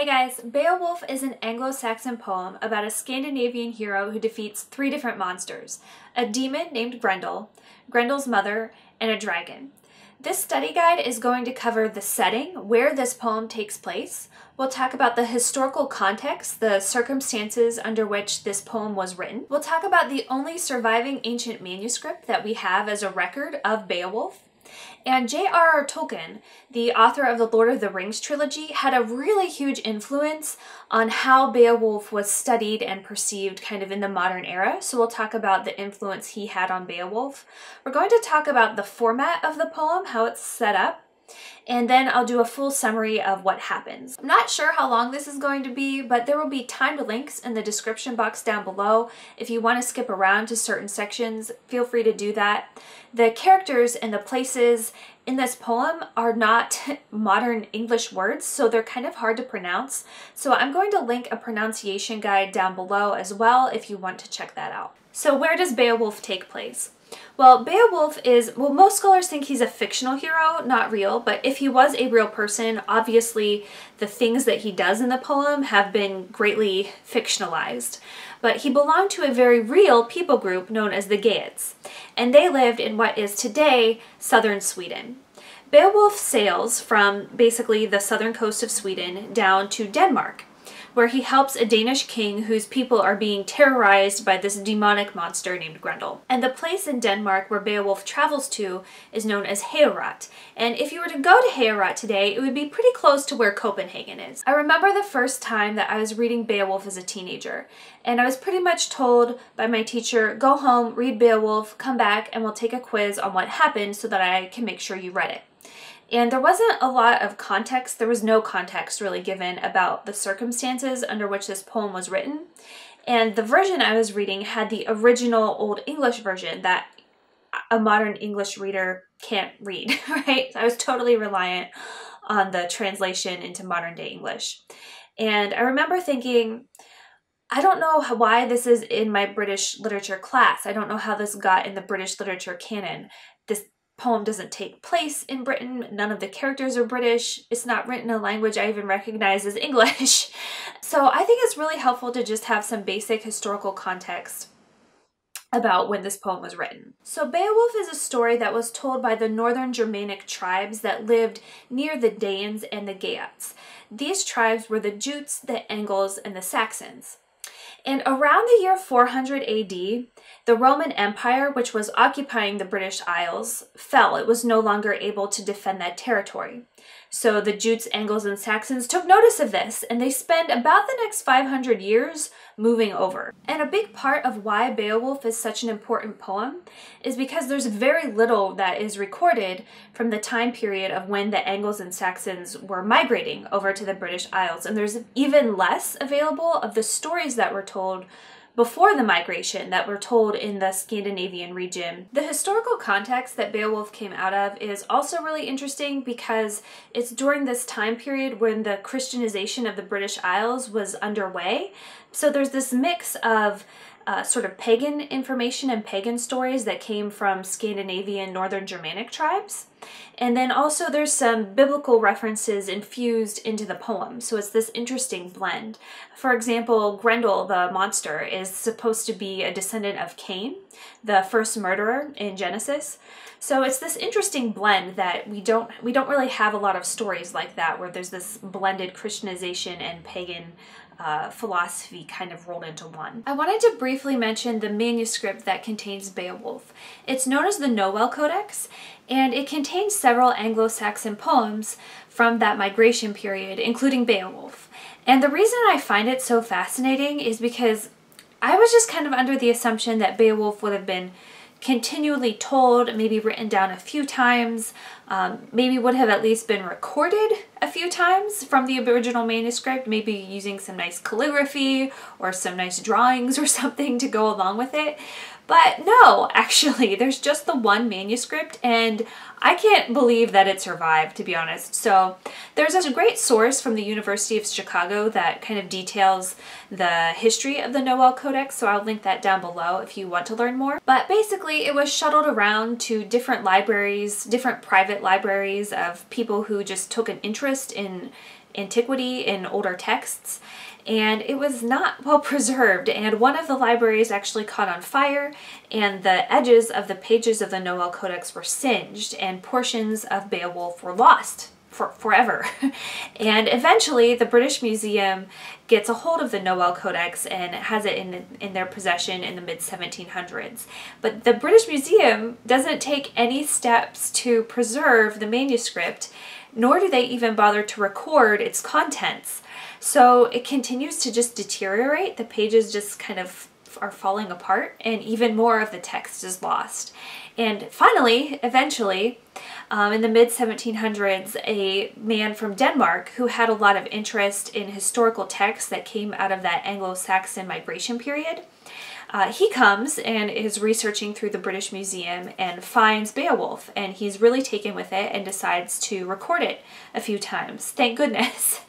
Hey guys, Beowulf is an Anglo-Saxon poem about a Scandinavian hero who defeats three different monsters, a demon named Grendel, Grendel's mother, and a dragon. This study guide is going to cover the setting, where this poem takes place. We'll talk about the historical context, the circumstances under which this poem was written. We'll talk about the only surviving ancient manuscript that we have as a record of Beowulf. And J.R.R. Tolkien, the author of the Lord of the Rings trilogy, had a really huge influence on how Beowulf was studied and perceived kind of in the modern era, so we'll talk about the influence he had on Beowulf. We're going to talk about the format of the poem, how it's set up, and then I'll do a full summary of what happens. I'm not sure how long this is going to be, but there will be timed links in the description box down below. If you want to skip around to certain sections, feel free to do that. The characters and the places in this poem are not modern English words, so they're kind of hard to pronounce. So I'm going to link a pronunciation guide down below as well if you want to check that out. So where does Beowulf take place? Well, Beowulf is, well, most scholars think he's a fictional hero, not real, but if he was a real person, obviously the things that he does in the poem have been greatly fictionalized. But he belonged to a very real people group known as the Geats, and they lived in what is today southern Sweden. Beowulf sails from basically the southern coast of Sweden down to Denmark, where he helps a Danish king whose people are being terrorized by this demonic monster named Grendel. And the place in Denmark where Beowulf travels to is known as Heorot. And if you were to go to Heorot today, it would be pretty close to where Copenhagen is. I remember the first time that I was reading Beowulf as a teenager, and I was pretty much told by my teacher, go home, read Beowulf, come back, and we'll take a quiz on what happened so that I can make sure you read it. And there wasn't a lot of context. There was no context really given about the circumstances under which this poem was written. And the version I was reading had the original Old English version that a modern English reader can't read, right? So I was totally reliant on the translation into modern day English. And I remember thinking, I don't know why this is in my British literature class. I don't know how this got in the British literature canon. This poem doesn't take place in Britain, none of the characters are British, it's not written in a language I even recognize as English. So I think it's really helpful to just have some basic historical context about when this poem was written. So Beowulf is a story that was told by the northern Germanic tribes that lived near the Danes and the Geats. These tribes were the Jutes, the Angles, and the Saxons. And around the year 400 AD, the Roman Empire, which was occupying the British Isles, fell. It was no longer able to defend that territory. So the Jutes, Angles, and Saxons took notice of this, and they spend about the next 500 years moving over. And a big part of why Beowulf is such an important poem is because there's very little that is recorded from the time period of when the Angles and Saxons were migrating over to the British Isles, and there's even less available of the stories that were told before the migration that were told in the Scandinavian region. The historical context that Beowulf came out of is also really interesting because it's during this time period when the Christianization of the British Isles was underway. So there's this mix of sort of pagan information and pagan stories that came from Scandinavian northern Germanic tribes. And then also there's some biblical references infused into the poem, so it's this interesting blend. For example, Grendel the monster is supposed to be a descendant of Cain, the first murderer in Genesis. So it's this interesting blend that we don't really have a lot of stories like that where there's this blended Christianization and pagan philosophy kind of rolled into one. I wanted to briefly mention the manuscript that contains Beowulf. It's known as the Nowell Codex, and it contains several Anglo-Saxon poems from that migration period, including Beowulf. And the reason I find it so fascinating is because I was just kind of under the assumption that Beowulf would have been continually told, maybe written down a few times, maybe would have at least been recorded a few times from the original manuscript, maybe using some nice calligraphy or some nice drawings or something to go along with it. But no, actually, there's just the one manuscript, and I can't believe that it survived, to be honest. So there's a great source from the University of Chicago that kind of details the history of the Nowell Codex, so I'll link that down below if you want to learn more. But basically, it was shuttled around to different libraries, different private libraries of people who just took an interest in antiquity in older texts, and it was not well preserved, and one of the libraries actually caught on fire, and the edges of the pages of the Nowell Codex were singed, and portions of Beowulf were lost forever. And eventually the British Museum gets a hold of the Nowell Codex and has it in their possession in the mid-1700s. But the British Museum doesn't take any steps to preserve the manuscript, nor do they even bother to record its contents. So it continues to just deteriorate. The pages just kind of are falling apart, and even more of the text is lost. And finally, eventually, in the mid-1700s, a man from Denmark who had a lot of interest in historical texts that came out of that Anglo-Saxon migration period, he comes and is researching through the British Museum and finds Beowulf, and he's really taken with it and decides to record it a few times. Thank goodness.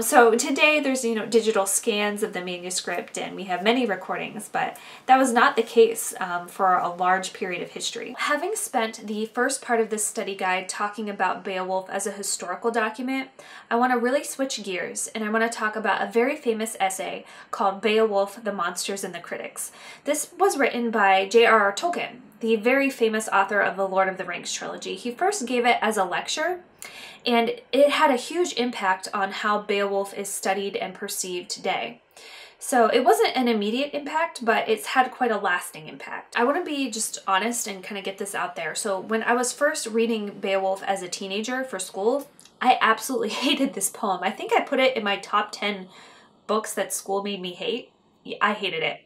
So today there's, digital scans of the manuscript and we have many recordings, but that was not the case for a large period of history. Having spent the first part of this study guide talking about Beowulf as a historical document, I want to really switch gears and I want to talk about a very famous essay called Beowulf, the Monsters and the Critics. This was written by J.R.R. Tolkien, the very famous author of the Lord of the Rings trilogy. He first gave it as a lecture, and it had a huge impact on how Beowulf is studied and perceived today. So it wasn't an immediate impact, but it's had quite a lasting impact. I want to be just honest and kind of get this out there. So when I was first reading Beowulf as a teenager for school, I absolutely hated this poem. I think I put it in my top 10 books that school made me hate. I hated it.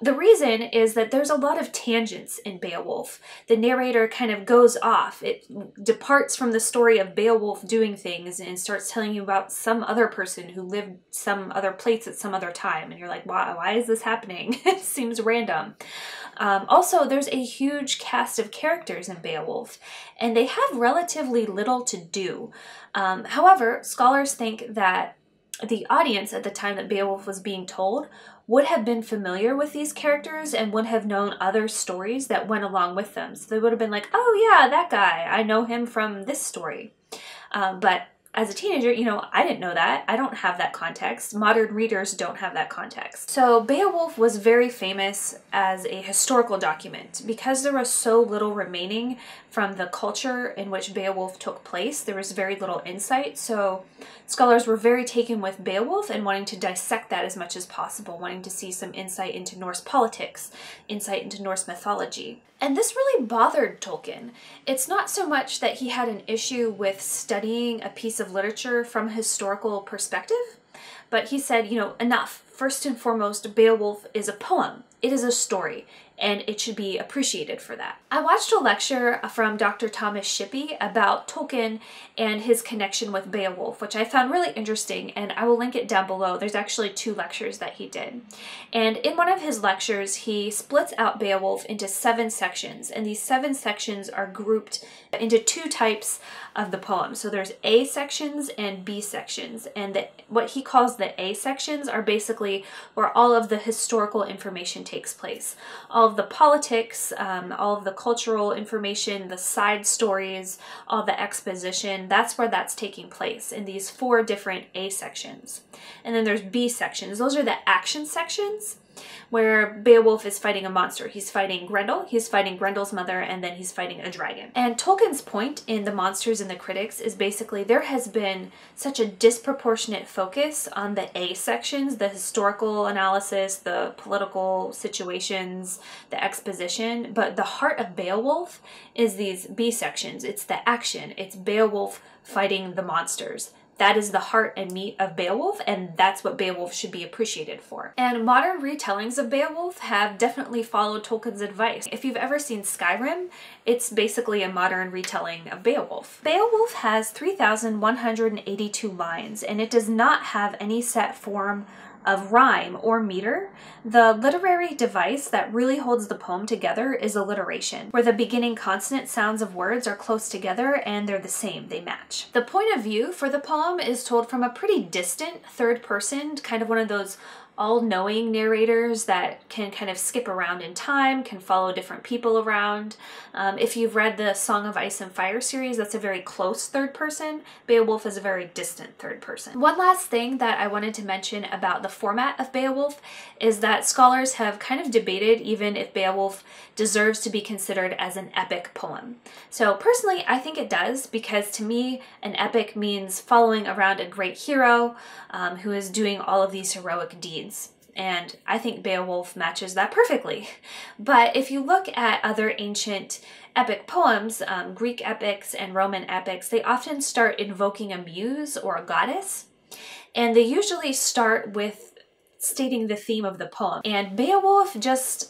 The reason is that there's a lot of tangents in Beowulf. The narrator kind of goes off. It departs from the story of Beowulf doing things and starts telling you about some other person who lived some other place at some other time. And you're like, why is this happening? It seems random. Also, there's a huge cast of characters in Beowulf, and they have relatively little to do. However, scholars think that the audience at the time that Beowulf was being told would have been familiar with these characters and would have known other stories that went along with them. So they would have been like, oh yeah, that guy, I know him from this story. But as a teenager, I didn't know that. I don't have that context. Modern readers don't have that context. So Beowulf was very famous as a historical document because there was so little remaining from the culture in which Beowulf took place. There was very little insight. So scholars were very taken with Beowulf and wanting to dissect that as much as possible, wanting to see some insight into Norse politics, insight into Norse mythology. And this really bothered Tolkien. It's not so much that he had an issue with studying a piece of literature from a historical perspective, but he said, enough. First and foremost, Beowulf is a poem. It is a story, and it should be appreciated for that. I watched a lecture from Dr. Thomas Shippey about Tolkien and his connection with Beowulf, which I found really interesting, and I will link it down below. There's actually two lectures that he did. And in one of his lectures, he splits out Beowulf into 7 sections, and these 7 sections are grouped into 2 types of the poem. So there's A sections and B sections, and what he calls the A sections are basically where all of the historical information takes place. All of the politics, all of the cultural information, the side stories, all the exposition, that's where that's taking place in these 4 different A sections. And then there's B sections. Those are the action sections where Beowulf is fighting a monster. He's fighting Grendel, he's fighting Grendel's mother, and then he's fighting a dragon. And Tolkien's point in The Monsters and the Critics is basically there has been such a disproportionate focus on the A sections, the historical analysis, the political situations, the exposition, but the heart of Beowulf is these B sections. It's the action. It's Beowulf fighting the monsters. That is the heart and meat of Beowulf, and that's what Beowulf should be appreciated for. And modern retellings of Beowulf have definitely followed Tolkien's advice. If you've ever seen Skyrim, it's basically a modern retelling of Beowulf. Beowulf has 3,182 lines, and it does not have any set form of rhyme or meter. The literary device that really holds the poem together is alliteration, where the beginning consonant sounds of words are close together and they're the same, they match. The point of view for the poem is told from a pretty distant third person, kind of one of those all-knowing narrators that can kind of skip around in time, can follow different people around. If you've read the Song of Ice and Fire series, that's a very close third person. Beowulf is a very distant third person. One last thing that I wanted to mention about the format of Beowulf is that scholars have kind of debated even if Beowulf deserves to be considered as an epic poem. So personally, I think it does, because to me, an epic means following around a great hero who is doing all of these heroic deeds. And I think Beowulf matches that perfectly. But if you look at other ancient epic poems, Greek epics and Roman epics, they often start invoking a muse or a goddess. And they usually start with stating the theme of the poem. And Beowulf just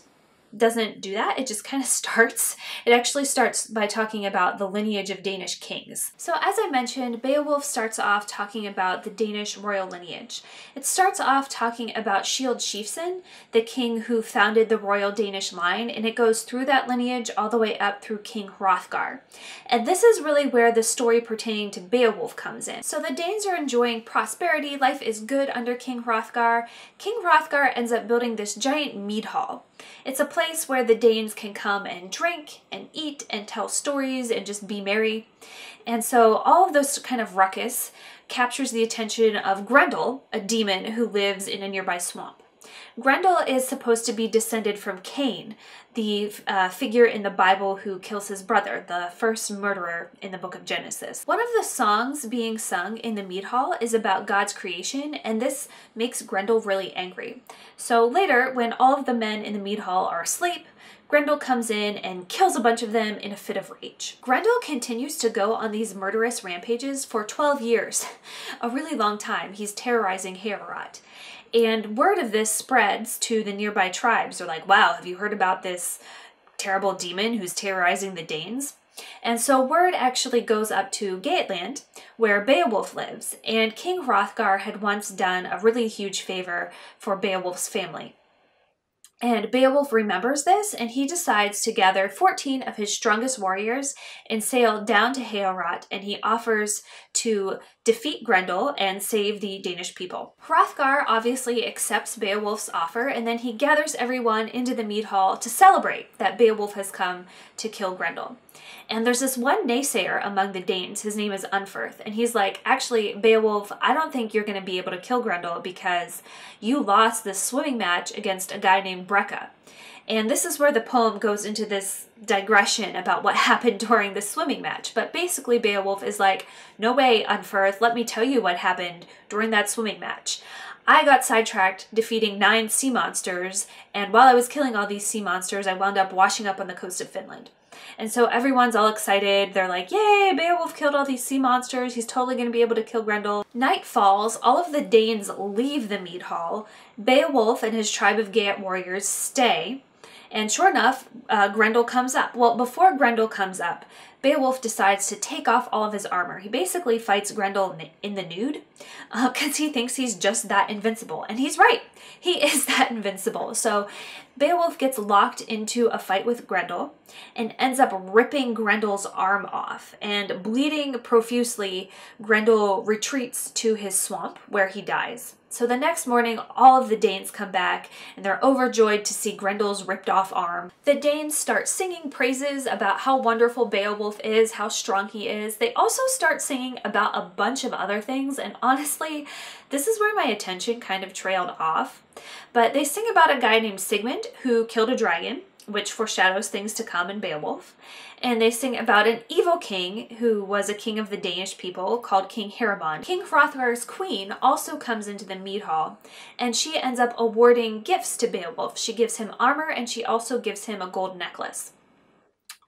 doesn't do that. It just kind of starts. It actually starts by talking about the lineage of Danish kings. So as I mentioned, Beowulf starts off talking about the Danish royal lineage. It starts off talking about Shield Sheafson, the king who founded the royal Danish line, and it goes through that lineage all the way up through King Hrothgar. And this is really where the story pertaining to Beowulf comes in. So the Danes are enjoying prosperity. Life is good under King Hrothgar. King Hrothgar ends up building this giant mead hall. It's a place where the Danes can come and drink and eat and tell stories and just be merry. And so all of those kind of ruckus captures the attention of Grendel, a demon who lives in a nearby swamp. Grendel is supposed to be descended from Cain, the figure in the Bible who kills his brother, the first murderer in the book of Genesis. One of the songs being sung in the mead hall is about God's creation, and this makes Grendel really angry. So later, when all of the men in the mead hall are asleep, Grendel comes in and kills a bunch of them in a fit of rage. Grendel continues to go on these murderous rampages for 12 years, a really long time. He's terrorizing Heorot. And word of this spreads to the nearby tribes. They're like, wow, have you heard about this terrible demon who's terrorizing the Danes? And so word actually goes up to Geatland, where Beowulf lives. And King Hrothgar had once done a really huge favor for Beowulf's family. And Beowulf remembers this, and he decides to gather 14 of his strongest warriors and sail down to Heorot, and he offers to defeat Grendel and save the Danish people. Hrothgar obviously accepts Beowulf's offer, and then he gathers everyone into the mead hall to celebrate that Beowulf has come to kill Grendel. And there's this one naysayer among the Danes. His name is Unferth, and he's like, actually, Beowulf, I don't think you're going to be able to kill Grendel because you lost this swimming match against a guy named Breca. And this is where the poem goes into this digression about what happened during the swimming match. But basically Beowulf is like, no way, Unferth, let me tell you what happened during that swimming match. I got sidetracked defeating 9 sea monsters, and while I was killing all these sea monsters, I wound up washing up on the coast of Finland. And so everyone's all excited. They're like, yay, Beowulf killed all these sea monsters. He's totally going to be able to kill Grendel. Night falls. All of the Danes leave the mead hall. Beowulf and his tribe of Geat warriors stay. And sure enough, Grendel comes up. Well, before Grendel comes up, Beowulf decides to take off all of his armor. He basically fights Grendel in the nude because he thinks he's just that invincible. And he's right. He is that invincible. So Beowulf gets locked into a fight with Grendel and ends up ripping Grendel's arm off. And bleeding profusely, Grendel retreats to his swamp where he dies. So the next morning, all of the Danes come back, and they're overjoyed to see Grendel's ripped-off arm. The Danes start singing praises about how wonderful Beowulf is, how strong he is. They also start singing about a bunch of other things, and honestly, this is where my attention kind of trailed off. But they sing about a guy named Sigmund who killed a dragon, which foreshadows things to come in Beowulf. And they sing about an evil king who was a king of the Danish people called King Heremod. King Hrothgar's queen also comes into the mead hall, and she ends up awarding gifts to Beowulf. She gives him armor, and she also gives him a gold necklace.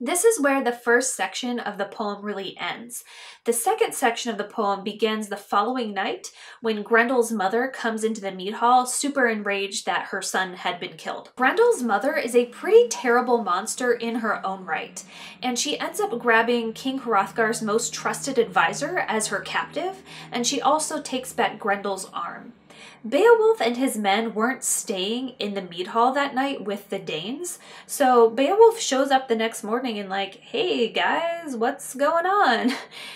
This is where the first section of the poem really ends. The second section of the poem begins the following night when Grendel's mother comes into the mead hall super enraged that her son had been killed. Grendel's mother is a pretty terrible monster in her own right, and she ends up grabbing King Hrothgar's most trusted advisor as her captive, and she also takes back Grendel's arm. Beowulf and his men weren't staying in the mead hall that night with the Danes, so Beowulf shows up the next morning and like, hey guys, what's going on?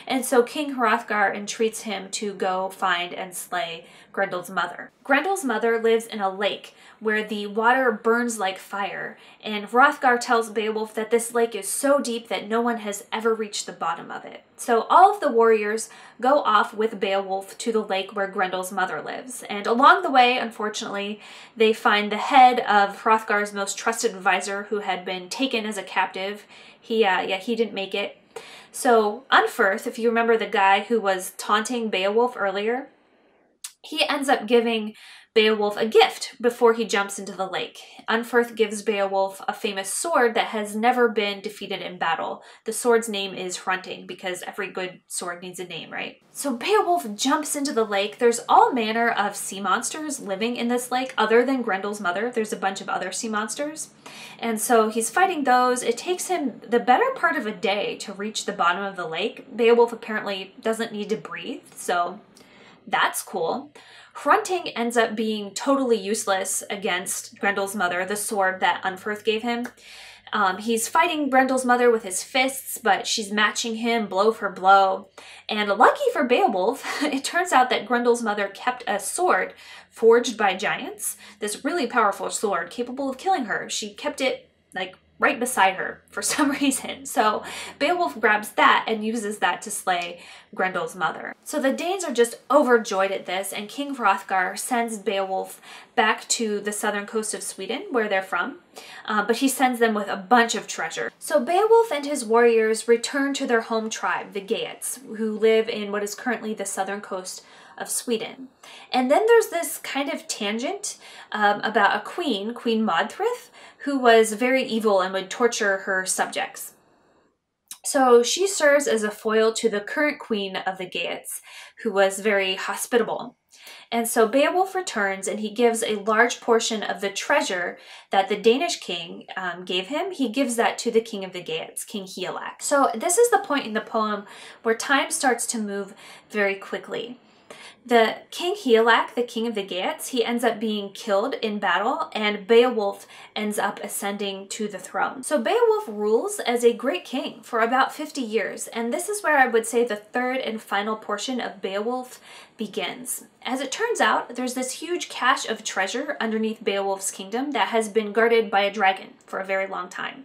And so King Hrothgar entreats him to go find and slay Grendel's mother. Grendel's mother lives in a lake where the water burns like fire, and Hrothgar tells Beowulf that this lake is so deep that no one has ever reached the bottom of it. So all of the warriors go off with Beowulf to the lake where Grendel's mother lives, and along the way, unfortunately, they find the head of Hrothgar's most trusted advisor who had been taken as a captive. He didn't make it. So Unferth, if you remember the guy who was taunting Beowulf earlier, he ends up giving Beowulf a gift before he jumps into the lake. Unferth gives Beowulf a famous sword that has never been defeated in battle. The sword's name is Hrunting, because every good sword needs a name, right? So Beowulf jumps into the lake. There's all manner of sea monsters living in this lake other than Grendel's mother. There's a bunch of other sea monsters. And so he's fighting those. It takes him the better part of a day to reach the bottom of the lake. Beowulf apparently doesn't need to breathe, so that's cool. Hrunting ends up being totally useless against Grendel's mother, the sword that Unferth gave him. He's fighting Grendel's mother with his fists, but she's matching him blow for blow. And lucky for Beowulf, it turns out that Grendel's mother kept a sword forged by giants, this really powerful sword capable of killing her. She kept it like right beside her for some reason. So Beowulf grabs that and uses that to slay Grendel's mother. So the Danes are just overjoyed at this, and King Hrothgar sends Beowulf back to the southern coast of Sweden, where they're from, but he sends them with a bunch of treasure. So Beowulf and his warriors return to their home tribe, the Geats, who live in what is currently the southern coast of Sweden. And then there's this kind of tangent about a queen, Queen Modthryth, who was very evil and would torture her subjects. So she serves as a foil to the current queen of the Geats, who was very hospitable. And so Beowulf returns, and he gives a large portion of the treasure that the Danish king gave him. He gives that to the king of the Geats, King Hygelac. So this is the point in the poem where time starts to move very quickly. The King Hygelac, the king of the Geats, he ends up being killed in battle, and Beowulf ends up ascending to the throne. So Beowulf rules as a great king for about 50 years, and this is where I would say the third and final portion of Beowulf begins. As it turns out, there's this huge cache of treasure underneath Beowulf's kingdom that has been guarded by a dragon for a very long time.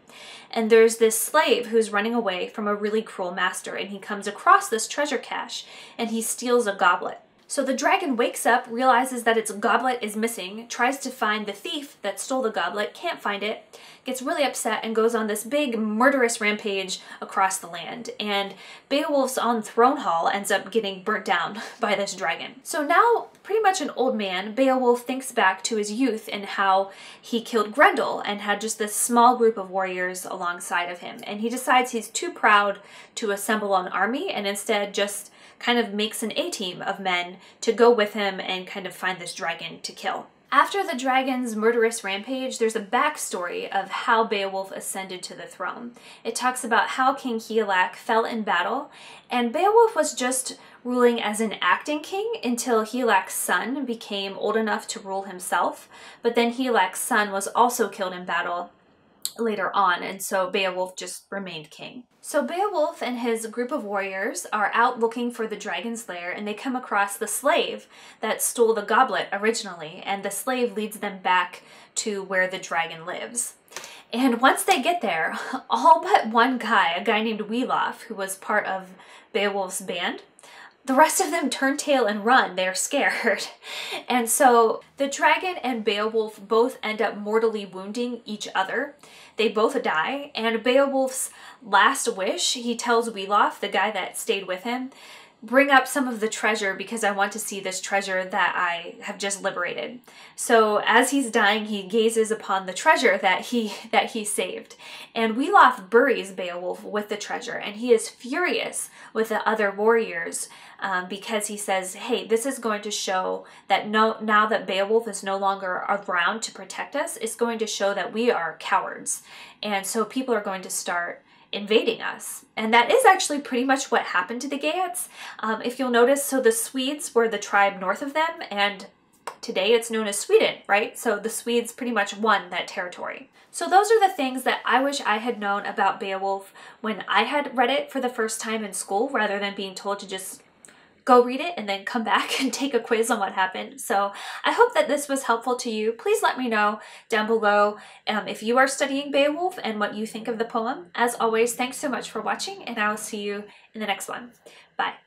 And there's this slave who's running away from a really cruel master, and he comes across this treasure cache, and he steals a goblet. So the dragon wakes up, realizes that its goblet is missing, tries to find the thief that stole the goblet, can't find it, gets really upset, and goes on this big murderous rampage across the land. And Beowulf's own throne hall ends up getting burnt down by this dragon. So now, pretty much an old man, Beowulf thinks back to his youth and how he killed Grendel and had just this small group of warriors alongside of him. And he decides he's too proud to assemble an army, and instead just kind of makes an A-team of men to go with him and kind of find this dragon to kill. After the dragon's murderous rampage, there's a backstory of how Beowulf ascended to the throne. It talks about how King Hygelac fell in battle, and Beowulf was just ruling as an acting king until Helac's son became old enough to rule himself, but then Helac's son was also killed in battle later on, and so Beowulf just remained king. So Beowulf and his group of warriors are out looking for the dragon's lair, and they come across the slave that stole the goblet originally, and the slave leads them back to where the dragon lives. And once they get there, all but one guy, a guy named Wiglaf, who was part of Beowulf's band, the rest of them turn tail and run. They're scared. And so the dragon and Beowulf both end up mortally wounding each other. They both die, and Beowulf's last wish, he tells Wiglaf, the guy that stayed with him, bring up some of the treasure because I want to see this treasure that I have just liberated. So as he's dying, he gazes upon the treasure that he saved. And Wiglaf buries Beowulf with the treasure, and he is furious with the other warriors because he says, hey, this is going to show that now that Beowulf is no longer around to protect us, it's going to show that we are cowards. And so people are going to start invading us. And that is actually pretty much what happened to the Geats. If you'll notice, so the Swedes were the tribe north of them, and Today it's known as Sweden, right? So the Swedes pretty much won that territory. So those are the things that I wish I had known about Beowulf when I had read it for the first time in school, rather than being told to just go read it and then come back and take a quiz on what happened. So I hope that this was helpful to you. Please let me know down below if you are studying Beowulf and what you think of the poem. As always, thanks so much for watching, and I will see you in the next one. Bye.